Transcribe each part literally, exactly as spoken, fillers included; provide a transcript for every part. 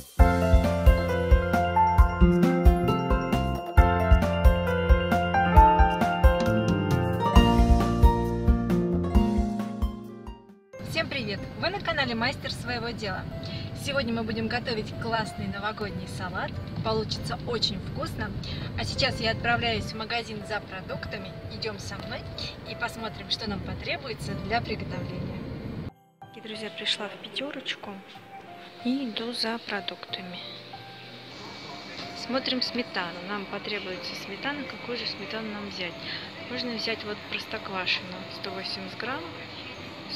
Всем привет! Вы на канале Мастер своего дела. Сегодня мы будем готовить классный новогодний салат. Получится очень вкусно. А сейчас я отправляюсь в магазин за продуктами. Идем со мной и посмотрим, что нам потребуется для приготовления. И, друзья, пришла в пятерочку и иду за продуктами. Смотрим сметану. Нам потребуется сметана. Какую же сметану нам взять? Можно взять вот простоквашину сто восемьдесят грамм.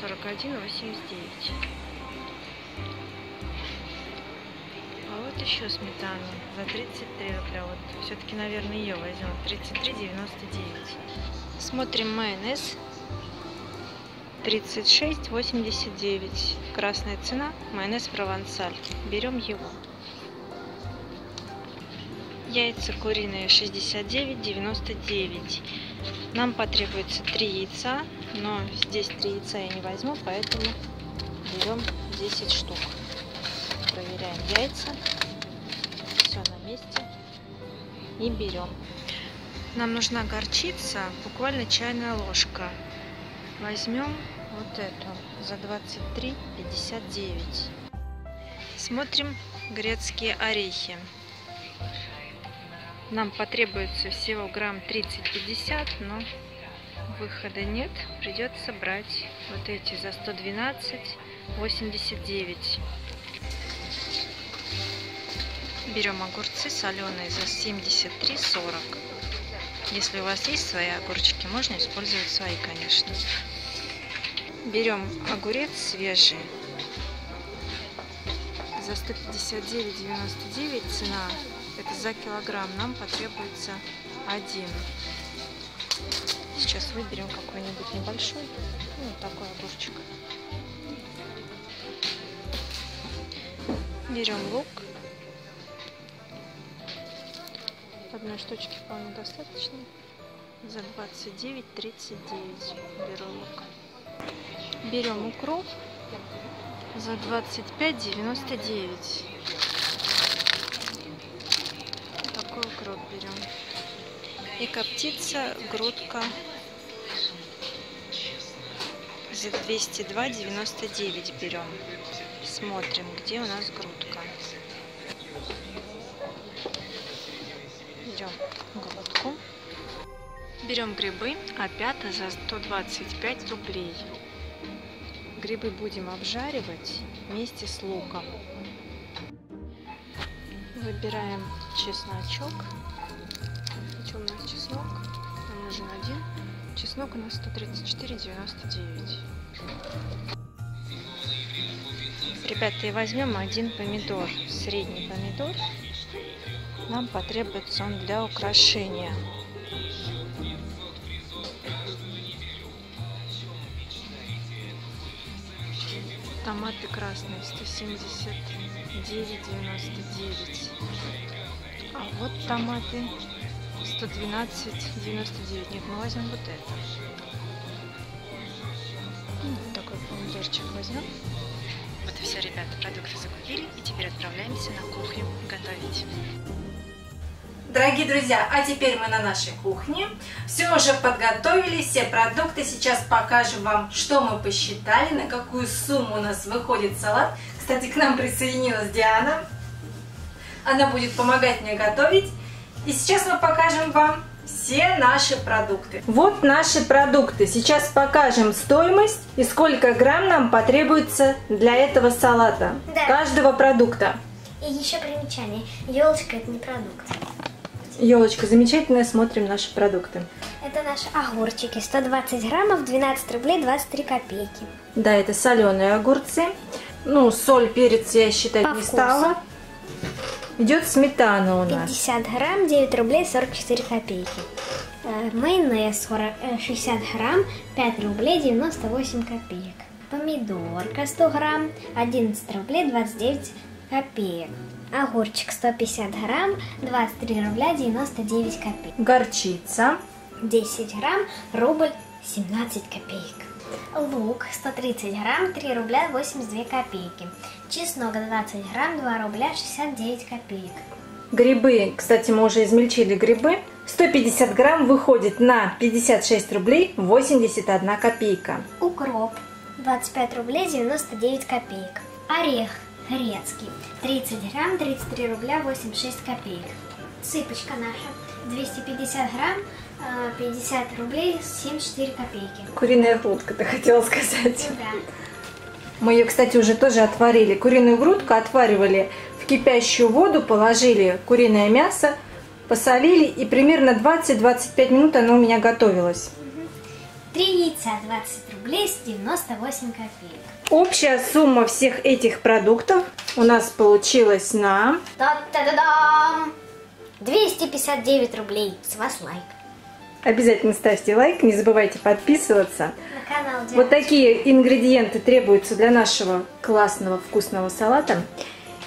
сорок один восемьдесят девять. А вот еще сметана за тридцать три рубля. Вот все-таки, наверное, ее возьмем. тридцать три девяносто девять. Смотрим майонез. тридцать шесть восемьдесят девять. Красная цена. Майонез провансаль. Берем его. Яйца куриные шестьдесят девять девяносто девять. Нам потребуется три яйца, но здесь три яйца я не возьму, поэтому берем десять штук. Проверяем яйца. Все на месте. И берем. Нам нужна горчица, буквально чайная ложка. Возьмем вот эту за двадцать три пятьдесят девять. Смотрим грецкие орехи. Нам потребуется всего грамм тридцать-пятьдесят, но выхода нет. Придется брать вот эти за сто двенадцать восемьдесят девять. Берем огурцы соленые за семьдесят три сорок. Если у вас есть свои огурчики, можно использовать свои, конечно. Берем огурец свежий. За сто пятьдесят девять девяносто девять цена. Это за килограмм, нам потребуется один. Сейчас выберем какой-нибудь небольшой, ну, вот такой огурчик. Берем лук. Одной штучки вполне достаточно. За двадцать девять тридцать девять беру лук. Берем укроп за двадцать пять девяносто девять. Укроп берем. И коптица, грудка за двести два девяносто девять берем. Смотрим, где у нас грудка. Берем грудку. Берем грибы, а пята за сто двадцать пять рублей. Грибы будем обжаривать вместе с луком. Выбираем чесночок. Причем у нас чеснок. Нам нужен один. Чеснок у нас сто тридцать четыре девяносто девять. Ребята, и возьмем один помидор. Средний помидор. Нам потребуется он для украшения. Томаты красные сто семьдесят девять девяносто девять. А вот томаты сто двенадцать девяносто девять. Нет, мы возьмем вот это. И вот такой помидорчик возьмем. Вот и все, ребята, продукты закупили. И теперь отправляемся на кухню готовить. Дорогие друзья, а теперь мы на нашей кухне. Все уже подготовили, все продукты. Сейчас покажем вам, что мы посчитали, на какую сумму у нас выходит салат. Кстати, к нам присоединилась Диана. Она будет помогать мне готовить. И сейчас мы покажем вам все наши продукты. Вот наши продукты. Сейчас покажем стоимость и сколько грамм нам потребуется для этого салата. Да. Каждого продукта. И еще примечание. Елочка — это не продукт. Елочка замечательная, смотрим наши продукты. Это наши огурчики, сто двадцать граммов, двенадцать рублей двадцать три копейки. Да, это соленые огурцы. Ну, соль, перец я считать по не вкусу. Стала. Идет сметана у нас. пятьдесят грамм, девять рублей сорок четыре копейки. Майонез шестьдесят грамм, пять рублей девяносто восемь копеек. Помидорка сто грамм, одиннадцать рублей двадцать девять копеек. Огурчик сто пятьдесят грамм, двадцать три рубля девяносто девять копеек. Горчица десять грамм, рубль семнадцать копеек. лук сто тридцать грамм, три рубля восемьдесят две копейки, чеснок двадцать грамм, два рубля шестьдесят девять копеек. Грибы, кстати, мы уже измельчили грибы, сто пятьдесят грамм выходит на пятьдесят шесть рублей восемьдесят одна копейка. Укроп двадцать пять рублей девяносто девять копеек. Орех грецкий тридцать грамм, тридцать три рубля восемьдесят шесть копеек. Сыпочка наша двести пятьдесят грамм, пятьдесят рублей семьдесят четыре копейки. Куриная грудка, ты хотела сказать. Да. Мы ее, кстати, уже тоже отварили. Куриную грудку отваривали в кипящую воду, положили куриное мясо, посолили, и примерно двадцать-двадцать пять минут оно у меня готовилось. Три яйца двадцать рублей с девяноста восьми копеек. Общая сумма всех этих продуктов у нас получилась на... Та-та-та-дам! двести пятьдесят девять рублей. С вас лайк. Обязательно ставьте лайк, не забывайте подписываться. На канал Диана. Вот такие ингредиенты требуются для нашего классного вкусного салата.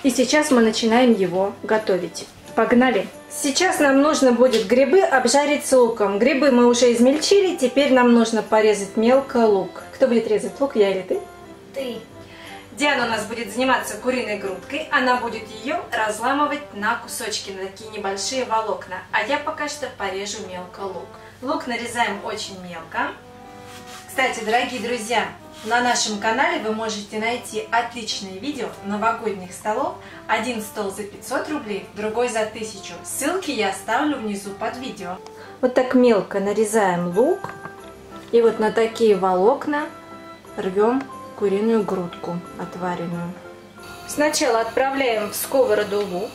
И сейчас мы начинаем его готовить. Погнали! Сейчас нам нужно будет грибы обжарить с луком. Грибы мы уже измельчили, теперь нам нужно порезать мелко лук. Кто будет резать лук, я или ты? Ты. Диана у нас будет заниматься куриной грудкой, она будет ее разламывать на кусочки, на такие небольшие волокна. А я пока что порежу мелко лук. Лук нарезаем очень мелко. Кстати, дорогие друзья, на нашем канале вы можете найти отличные видео новогодних столов. Один стол за пятьсот рублей, другой за тысячу. Ссылки я оставлю внизу под видео. Вот так мелко нарезаем лук. И вот на такие волокна рвем куриную грудку отваренную. Сначала отправляем в сковороду лук,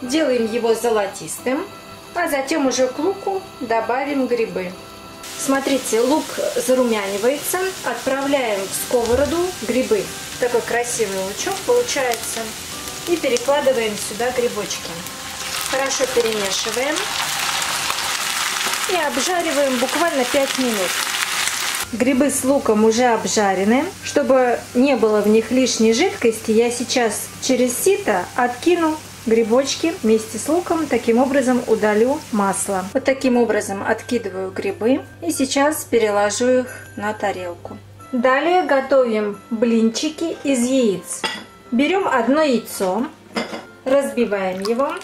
делаем его золотистым, а затем уже к луку добавим грибы. Смотрите, лук зарумянивается, отправляем в сковороду грибы. Такой красивый лучок получается. И перекладываем сюда грибочки. Хорошо перемешиваем и обжариваем буквально пять минут. Грибы с луком уже обжарены. Чтобы не было в них лишней жидкости, я сейчас через сито откину грибочки вместе с луком. Таким образом удалю масло. Вот таким образом откидываю грибы и сейчас переложу их на тарелку. Далее готовим блинчики из яиц. Берем одно яйцо, разбиваем его.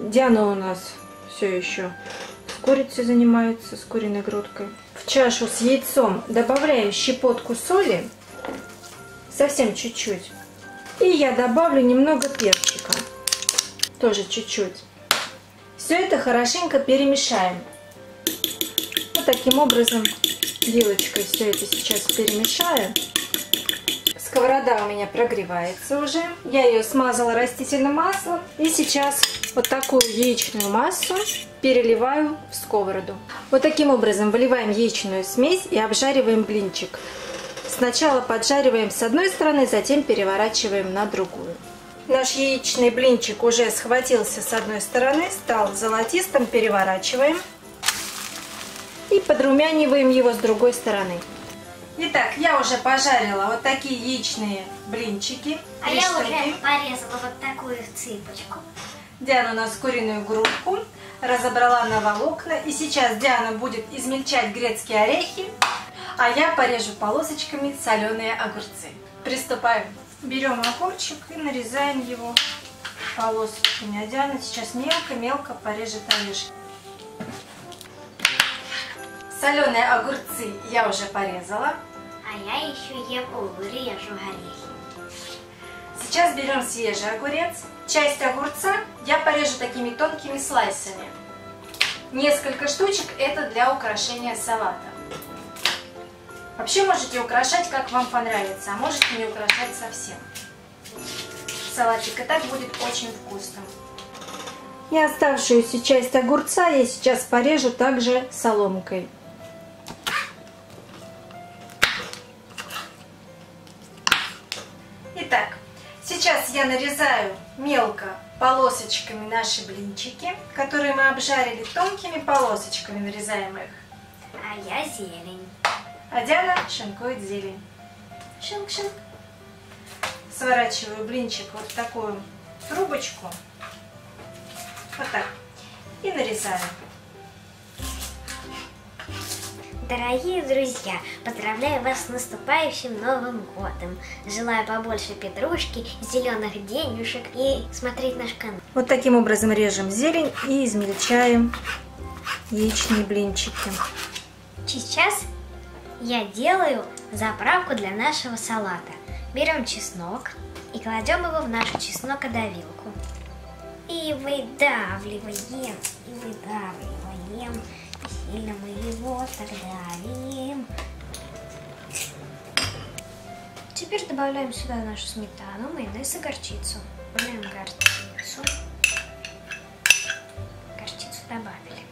Диана у нас все еще курицей занимается, с куриной грудкой. В чашу с яйцом добавляем щепотку соли, совсем чуть-чуть, и я добавлю немного перчика, тоже чуть-чуть. Все это хорошенько перемешаем. Вот таким образом вилочкой все это сейчас перемешаю. Сковорода у меня прогревается уже, я ее смазала растительным маслом, и сейчас вот такую яичную массу переливаю в сковороду. Вот таким образом выливаем яичную смесь и обжариваем блинчик. Сначала поджариваем с одной стороны, затем переворачиваем на другую. Наш яичный блинчик уже схватился с одной стороны, стал золотистым, переворачиваем и подрумяниваем его с другой стороны. Итак, я уже пожарила вот такие яичные блинчики. А я уже порезала вот такую цыпочку. Диана у нас куриную грудку разобрала на волокна. И сейчас Диана будет измельчать грецкие орехи, а я порежу полосочками соленые огурцы. Приступаем. Берем огурчик и нарезаем его полосочками. А Диана сейчас мелко-мелко порежет орешки. Соленые огурцы я уже порезала. А я еще ем увы, режу орехи. Сейчас берем свежий огурец. Часть огурца я порежу такими тонкими слайсами. Несколько штучек это для украшения салата. Вообще можете украшать как вам понравится, а можете не украшать совсем. Салатик и так будет очень вкусным. И оставшуюся часть огурца я сейчас порежу также соломкой. Итак, сейчас я нарезаю мелко полосочками наши блинчики, которые мы обжарили, тонкими полосочками нарезаем их. А я зелень. А Диана шинкует зелень. Шинк-шинк. Сворачиваю блинчик вот в такую трубочку. Вот так. И нарезаю. Дорогие друзья, поздравляю вас с наступающим Новым годом. Желаю побольше петрушки, зеленых денежек и смотреть наш канал. Вот таким образом режем зелень и измельчаем яичные блинчики. Сейчас я делаю заправку для нашего салата. Берем чеснок и кладем его в нашу чеснокодавилку. И выдавливаем, и выдавливаем. Сильно мы его так давим. Теперь добавляем сюда нашу сметану, майонез и горчицу. Добавляем горчицу. Горчицу добавили.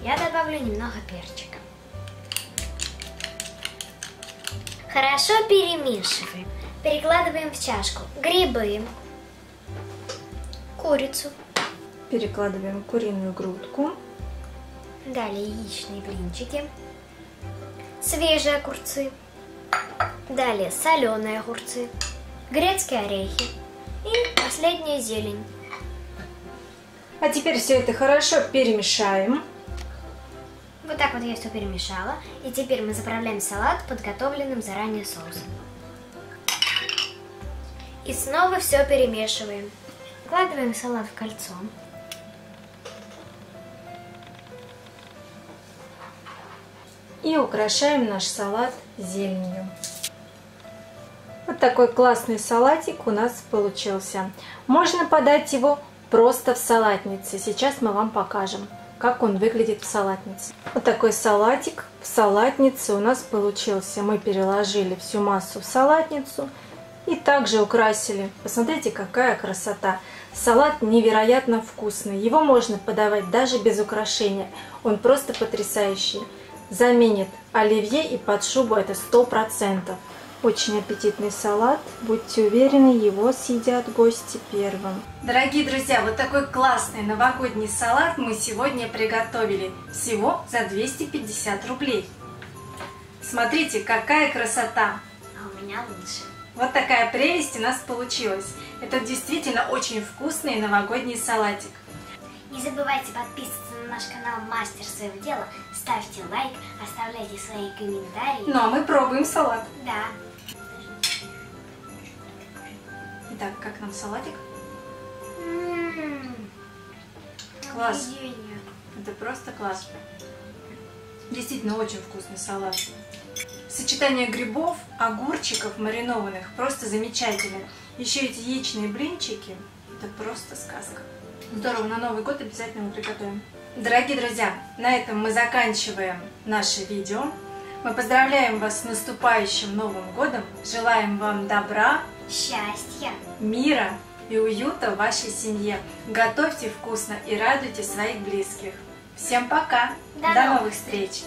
Я добавлю немного перчика. Хорошо перемешиваем. Перекладываем в чашку грибы, курицу. Перекладываем куриную грудку. Далее яичные блинчики, свежие огурцы. Далее соленые огурцы, грецкие орехи и последняя зелень. А теперь все это хорошо перемешаем. Вот так вот я все перемешала. И теперь мы заправляем салат подготовленным заранее соусом. И снова все перемешиваем. Вкладываем салат в кольцо. И украшаем наш салат зеленью. Вот такой классный салатик у нас получился. Можно подать его просто в салатнице. Сейчас мы вам покажем, как он выглядит в салатнице. Вот такой салатик в салатнице у нас получился. Мы переложили всю массу в салатницу. И также украсили. Посмотрите, какая красота. Салат невероятно вкусный. Его можно подавать даже без украшения. Он просто потрясающий. Заменит оливье и под шубу это сто процентов. Очень аппетитный салат. Будьте уверены, его съедят гости первым. Дорогие друзья, вот такой классный новогодний салат мы сегодня приготовили. Всего за двести пятьдесят рублей. Смотрите, какая красота. А у меня лучше. Вот такая прелесть у нас получилась. Это действительно очень вкусный новогодний салатик. Не забывайте подписываться на наш канал Мастер своего дела, ставьте лайк, оставляйте свои комментарии. Ну а мы пробуем салат. Да. Итак, как нам салатик? М-м-м. Класс. Объедение. Это просто класс. Действительно очень вкусный салат. Сочетание грибов, огурчиков маринованных просто замечательно. Еще эти яичные блинчики, это просто сказка. Здорово, на Новый год обязательно мы приготовим. Дорогие друзья, на этом мы заканчиваем наше видео. Мы поздравляем вас с наступающим Новым годом. Желаем вам добра, счастья, мира и уюта в вашей семье. Готовьте вкусно и радуйте своих близких. Всем пока, до, до новых встреч!